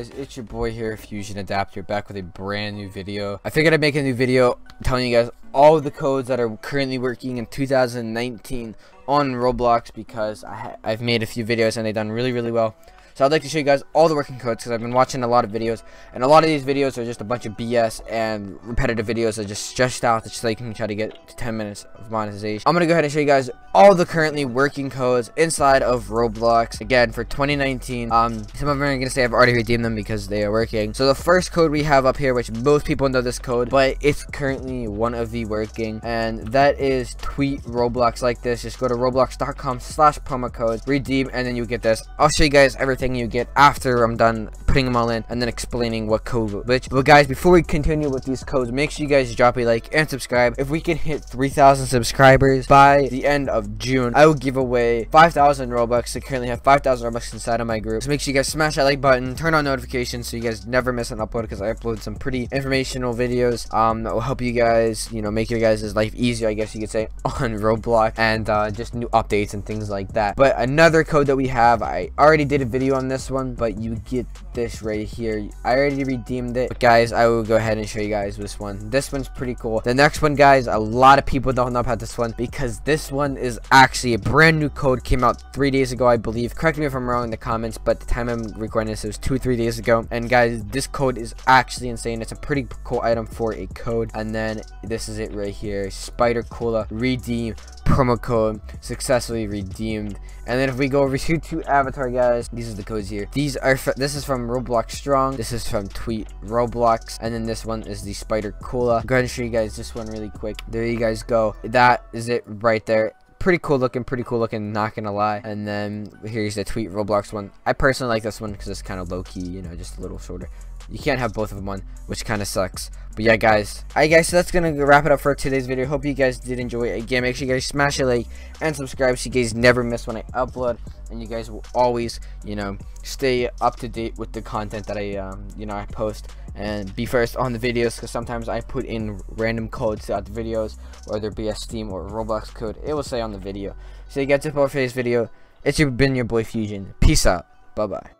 guys, it's your boy here, Fusion Adapter, back with a brand new video. I figured I'd make a new video telling you guys all of the codes that are currently working in 2019 on Roblox, because I've made a few videos and they've done really well. So I'd like to show you guys all the working codes, because I've been watching a lot of videos, and a lot of these videos are just a bunch of BS and repetitive videos that just stretched out to just like try to get to 10 minutes of monetization. I'm going to go ahead and show you guys all the currently working codes inside of Roblox, again, for 2019. Some of them are going to say I've already redeemed them because they are working. So the first code we have up here, which most people know this code, but it's currently one of the working, and that is tweet Roblox like this. Just go to roblox.com/promocodes, redeem, and then you get this. I'll show you guys everything you get after I'm done putting them all in and then explaining what code which. But guys, before we continue with these codes, make sure you guys drop a like and subscribe. If we can hit 3,000 subscribers by the end of June, I will give away 5,000 Robux. I currently have 5,000 Robux inside of my group. So make sure you guys smash that like button, turn on notifications so you guys never miss an upload, because I upload some pretty informational videos that will help you guys, you know, make your guys' life easier, I guess you could say, on Roblox, and just new updates and things like that. But another code that we have, I already did a video on this one, but you get this right here. I already redeemed it, but guys, I will go ahead and show you guys this one. This one's pretty cool. The next one, guys, a lot of people don't know about this one, because this one is actually a brand new code, came out 3 days ago, I believe. Correct me if I'm wrong in the comments, but the time I'm recording this, it was 2-3 days ago. And guys, this code is actually insane. It's a pretty cool item for a code. And then this is it right here, Spider Cola redeem promo code successfully redeemed. And then if we go over here to avatar, guys, these are the codes here. These are this is from Roblox Strong, this is from Tweet Roblox, and then this one is the Spider Cola. Go ahead and show you guys this one really quick. There you guys go, that is it right there. Pretty cool looking, not gonna lie. And then here's the Tweet Roblox one. I personally like this one because it's kind of low-key, you know, just a little shorter. You can't have both of them on, which kind of sucks. But yeah, guys. Alright, guys, so that's going to wrap it up for today's video. Hope you guys did enjoy it. Again, make sure you guys smash a like and subscribe so you guys never miss when I upload. And you guys will always, you know, stay up to date with the content that I post. And be first on the videos, because sometimes I put in random codes throughout the videos. Whether it be a Steam or a Roblox code, it will say on the video. So you guys, that's it for today's video. It's been your boy Fusion. Peace out. Bye-bye.